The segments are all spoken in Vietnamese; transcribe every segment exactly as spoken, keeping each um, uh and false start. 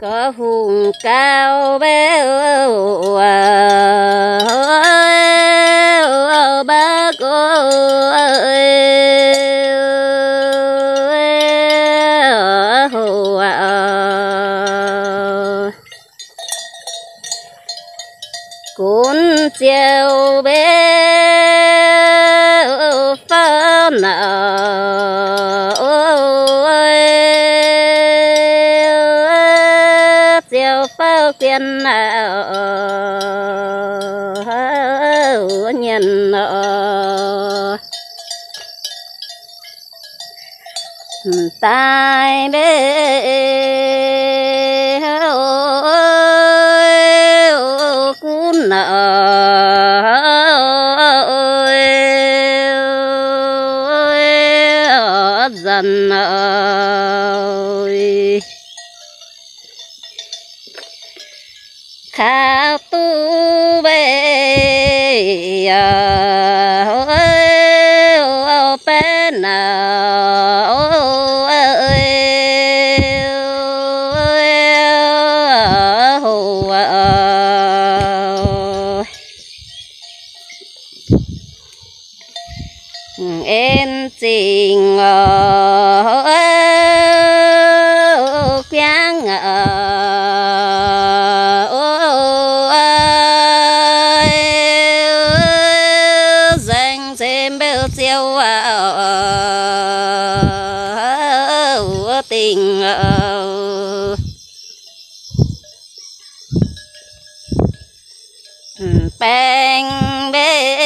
có vùng cao béo ba cô cuốn chiều béo phá nợ tiền nợ nhân nợ tai bê cún nợ dần nợ khao tu bê ô bé nào em tình ô quang tình bang bê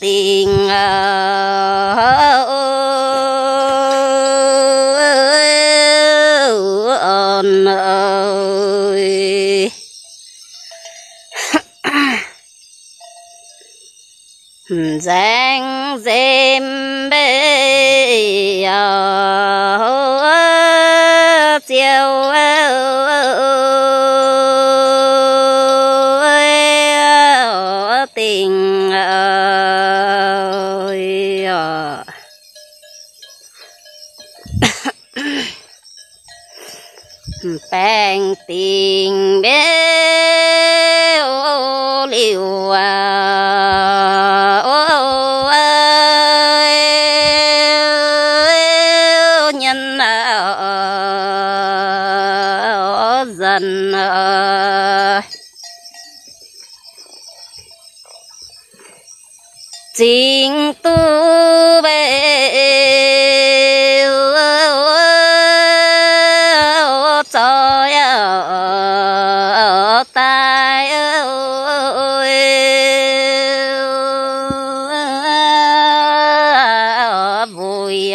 tình ơn ơi giang dêm bê chiều tình ơi bèn tình bé ô liều dần chính tu bê cho ta vui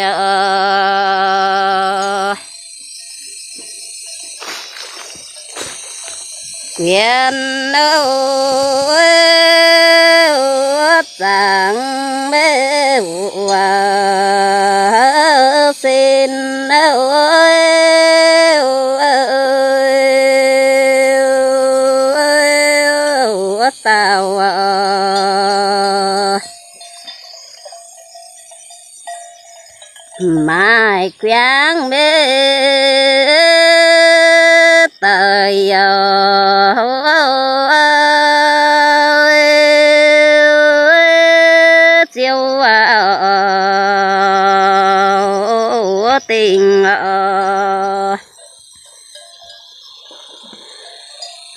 quyền đâu rằng bé hòa xin đâu tao mai quán bé tay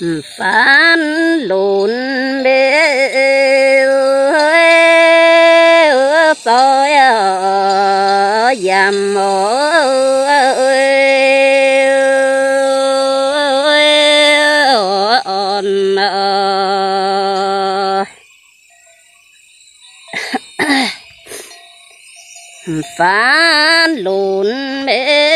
tình phán lùn bê soi dầm phán lùn bê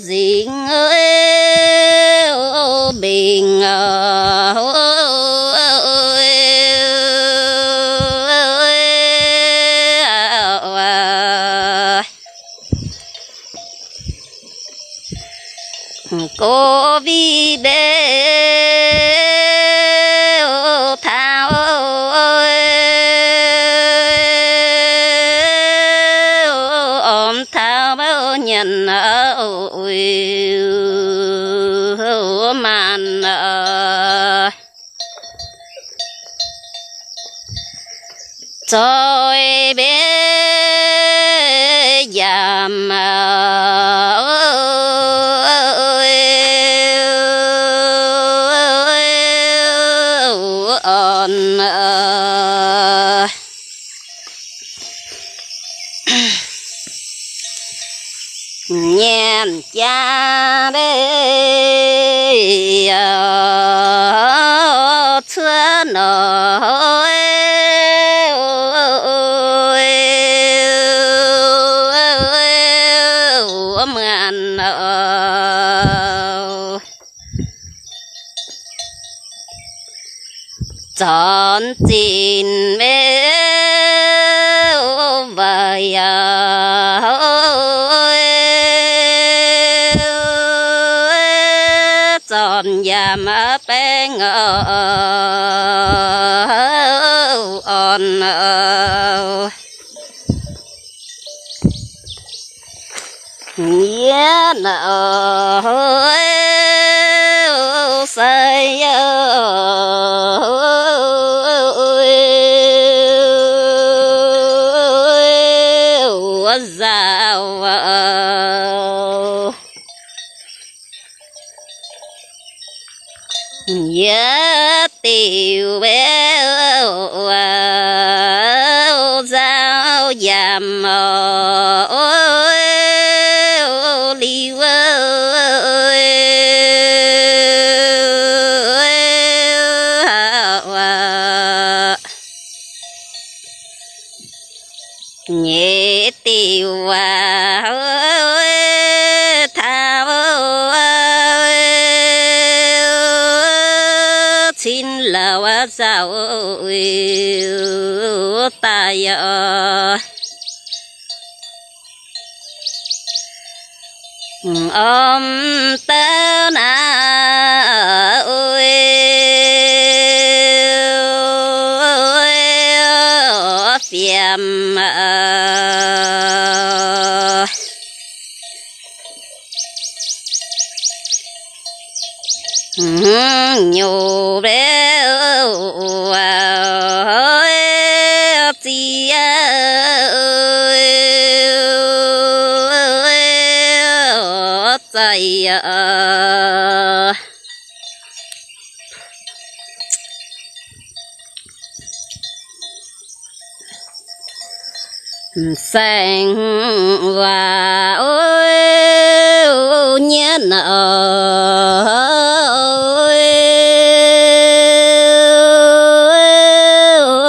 dính ơi bình cô vi bê nhân ơi man ơi tôi biết giảm nhàn cha đây thưa nội mượn nợ chọn tin mê vầy chọn giảm bé ngờ on nợ nhớ nợ say dạo nhớ tiêu bé dạo giảm nhẹ tiêu hòa thao xin là sao tay ôm tớ na ơi phiền nhiều bé ơi chị ơi tay sang và ôi nhớ nợ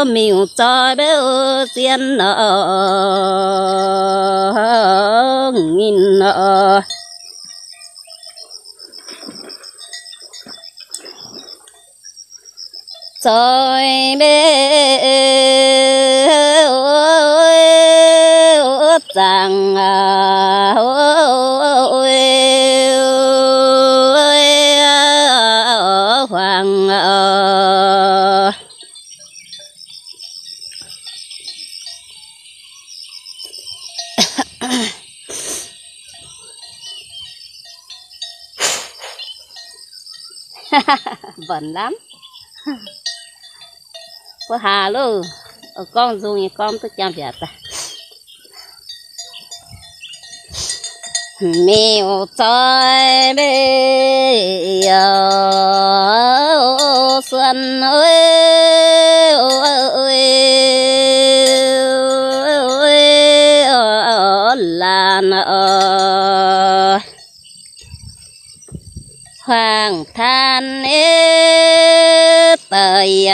miêu trai bé ơi tiền nợ nghìn nợ trai bé ơi rằng hoàng bẩn lắm có hà luôn con dùng thì con tức chăm vẹt ta mèo trai bé xuân ơi ơi là nợ hoàng than ế tời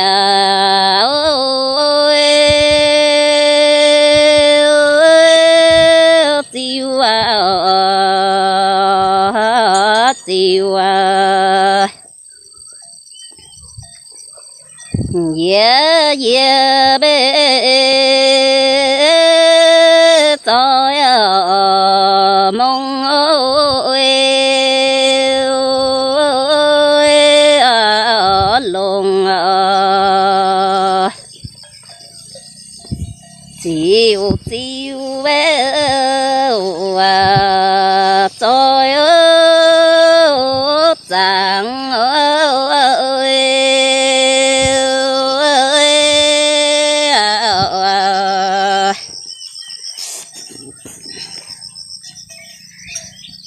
ôi tiêu à tiêu à dễ dễ bé tôi mong chiều chiều bé và tôi ốp rằng ơi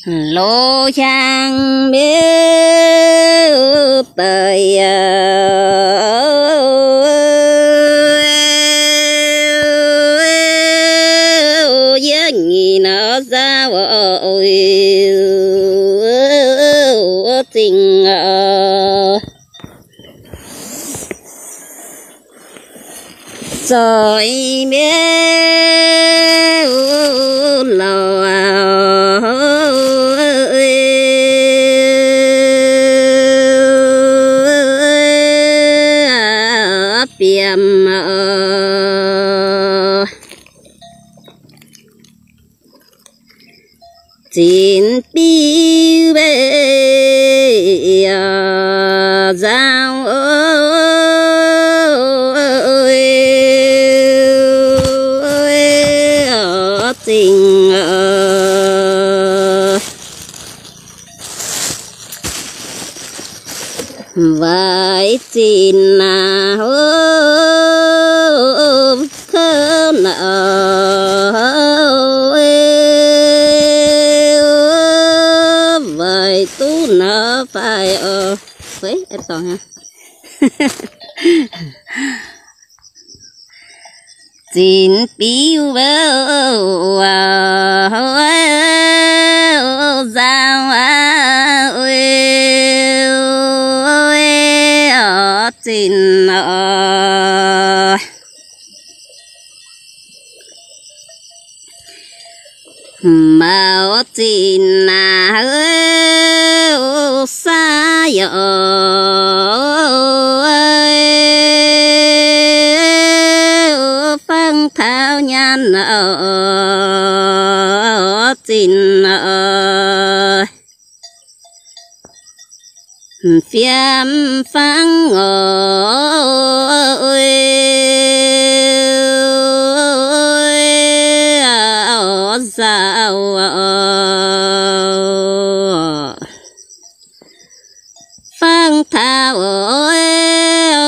lô trang biết bơi ra ôi tình rồi biết lo biếm xin bi về giao ơi tình vài xin là hôm khơn tú nó phải ờ với em toàn ha xin biếu vào giao ơi xin ờ màu xin là xa giờ phân thảo nhân ở tình ở phiền phán ơi dạo thao ơi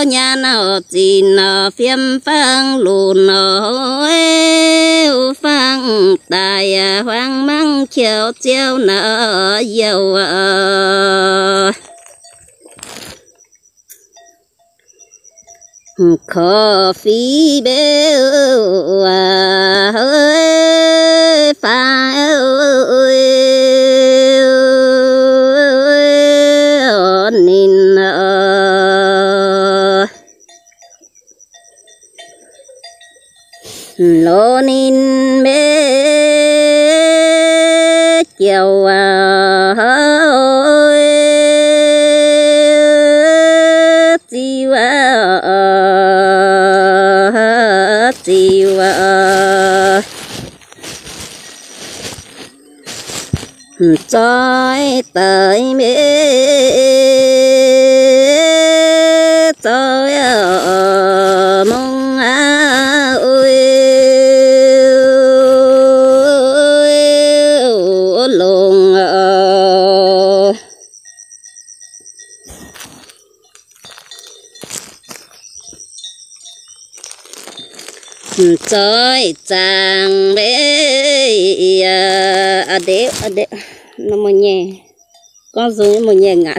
nhà nào chỉ nó phiêm phang lùn ơi phang tài hoang mang chiều chiều nở dầu khó phí bé ơi pha lô nín bé chiều ơi chiều chiều trói tới bé trói trời chàng bé à đế à đế nó mồi nhè con rối mồi nhè ngã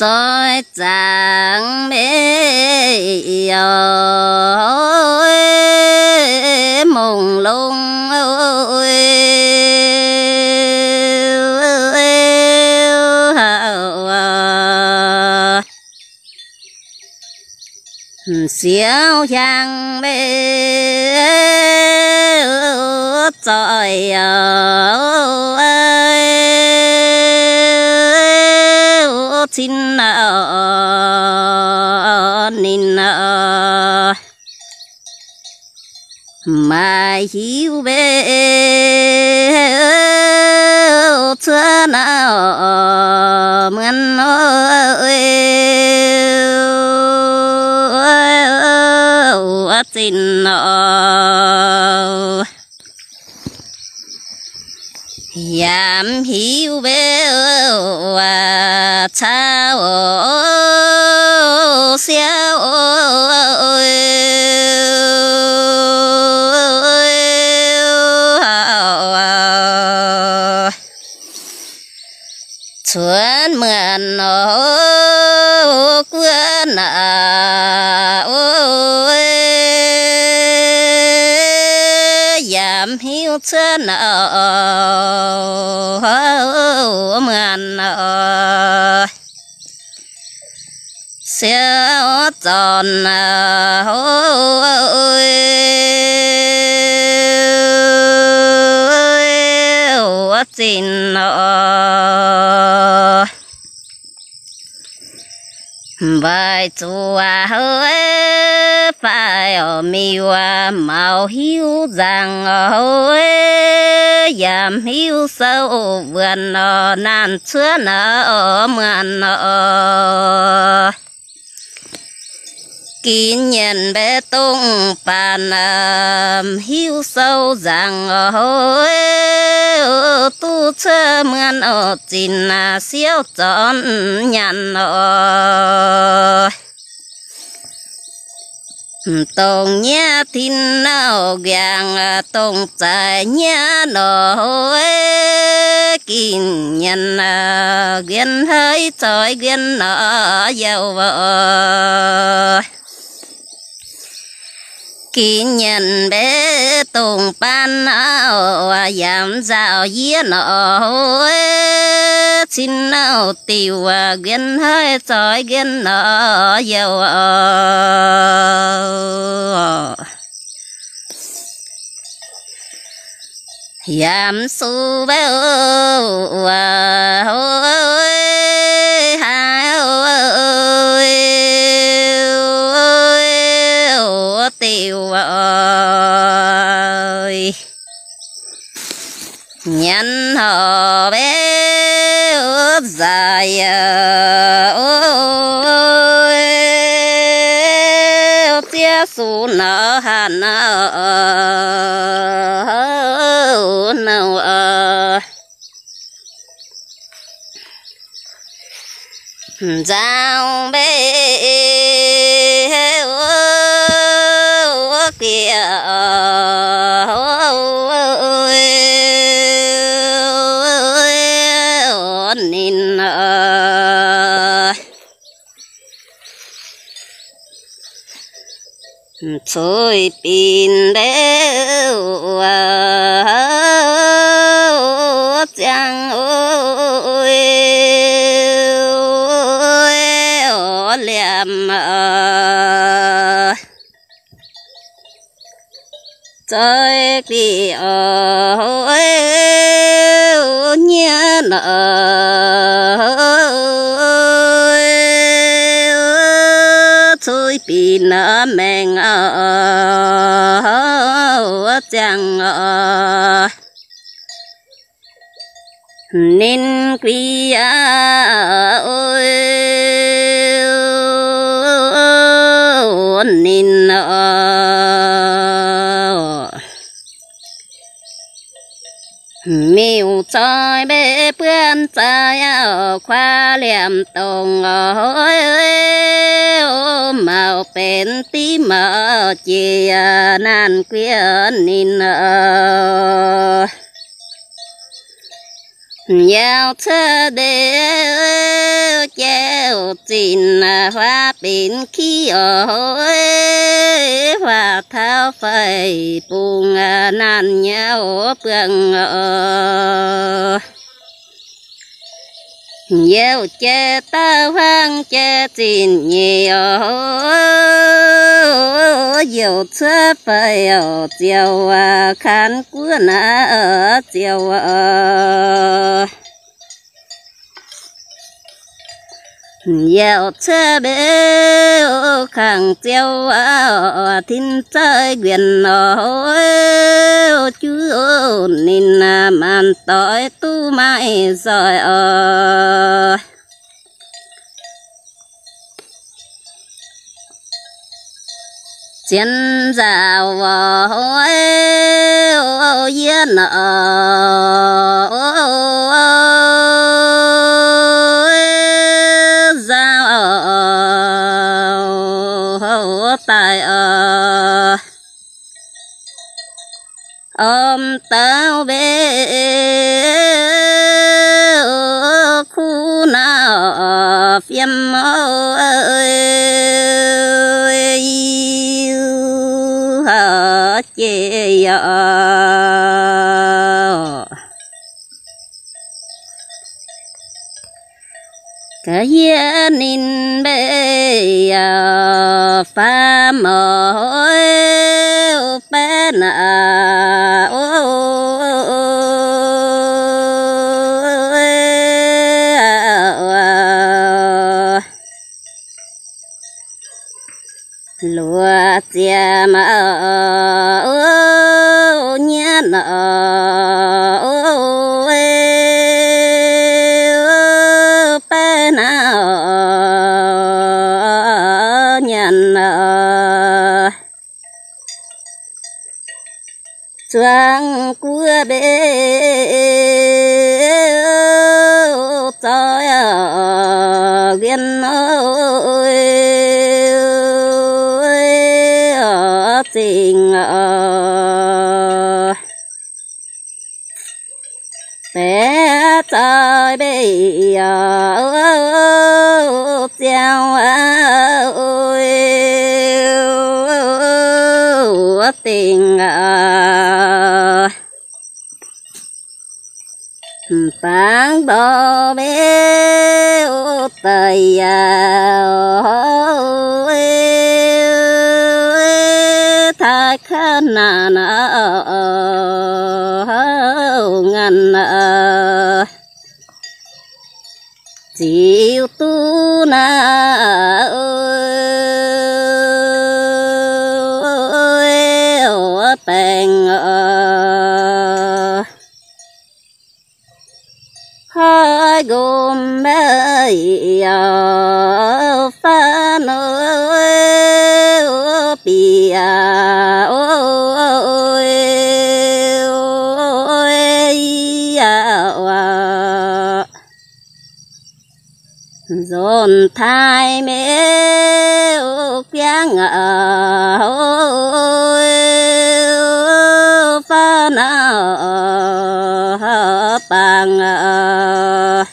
trời chàng bé ơi mông lung xiao chàng bé trời ơi xin nợ nín nợ mai hiu bé ยามหิวเบลว่าเช้าเสียวชวนเหมือนโอ้กวนอ่ายามหิวเช้าเหมือนเสียวจนจินไปจัวเฮ้ยไปมีว่าเมาหิวจังเฮ้ยยามหิวเศร้าเบื่อนอนานเชื่อนอเมื่อนอกินเย็นเบตุงปานหิวเศร้าจังเฮ้ยตู้เชื่อเมื่อนอจินเสียวจอนยันอตรงเนี้ยทิ้นเอาอย่างตรงใจเนี้ยหน่อยกินยันเวียนให้จอยเวียนหน่อยาวกินยันเบตรงปันเอายามเจ้าเยี่ยหน่อยชินเอาติวเวียนให้จอยเวียนหน่อยาวยามสูบเอาหาเตียวยันหอบเอาใจเตี้ยสูนหานาเจ้าเบลเกียร์นินช่วยปีนเดียวจังโใจเกี่ยวเนียนช่วยปีนแมงจังนินเกี่ยวนินมิวจอยเบเพื่อนใจเอาคว้าเหลี่ยมตรงโอ้ยเมาเป็นตีเมาเจียนันเกวียนนินยาวเธอเดียวเจ้าจินว่าเป็นขี้โอ้ว่าเท้าไฟปุงนันยาวเปลืองเย้าเจ้าตาว่างเจ้าจินเยี่ยวเยี่ยวเธอไปเจียวขันกูน่าเจียวเยี่ยวเธอเบลขังเจียวทิ้งใจเวียนหน่อยจูนินมันต่อยตู้ไม่ซอยเจียนเจ้าเยี่ยน khu nào phim yêu hả chê yờ cái yên bê yờ pha mờ bé nà lúa chia mà ô nhé nọ ô ê bé nào nhé nọ chuang cua bé ô cho viên ô tình bé trời bây giờ treo ơi tình phán đo bé tay na na ngàn chiều tu na ơi tình hai gồm bây giờ pha nỗi bia dồn thai mê ô kiang à ô pha na bang à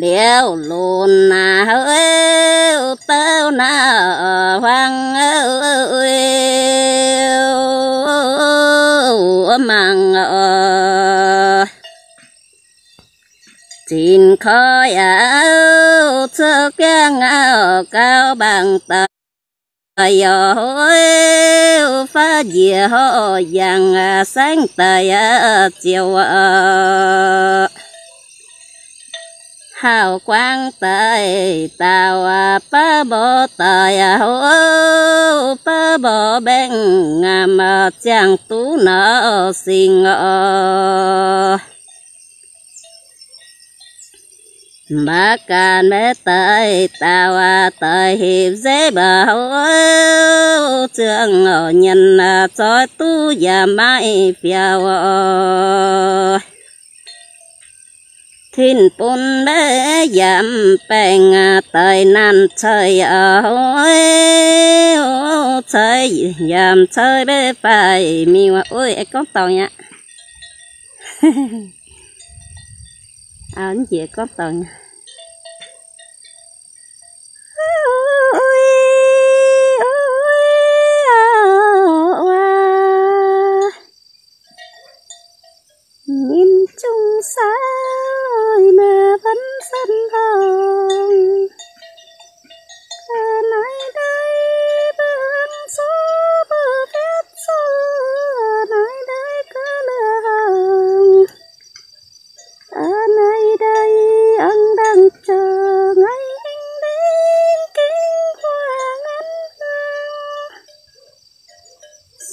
liêu lùn na ô tao na hoang ô mang à xin khói áo cho keng áo cao bằng tay ơi pha dìa ho vàng sáng tay chiều hào quang tay tàu pa bò tay ơi pa bò bên ngàm chàng tú nở xinh bà can bé tay tao à tay hiệp dễ bảo trường ở nhân là trói tu và mãi phiêu thiên bún bé giảm bèn tay nan chơi ở chơi giảm chơi bé phải mi mà ôi có tàu nhá anh chị có tầng nhìn chung xa mà vẫn sân vòng ở nơi đây bơm gió bờ phép gió ở nơi đây có lửa hồng ở nơi đây ân đang chờ ngày anh đến kinh hoa ngân hương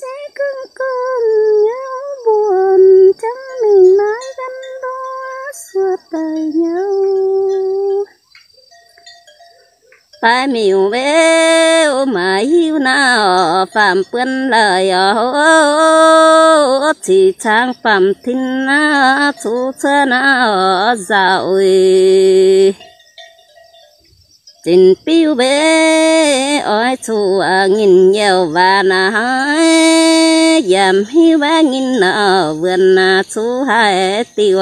sẽ cưng con nhau buồn chẳng mình mãi gắn bó suốt đời nhau phải miều bé mà hiu nào phạm quân lời ô chỉ trang phạm thiên na chú chân nào dạo Tình piu bé ôi thu à nghìn nhiều và na hai giảm hiu ba nghìn nợ vườn na thu hai tiêu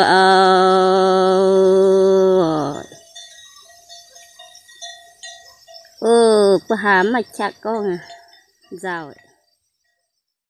ô bữa hám mà chặt con à giàu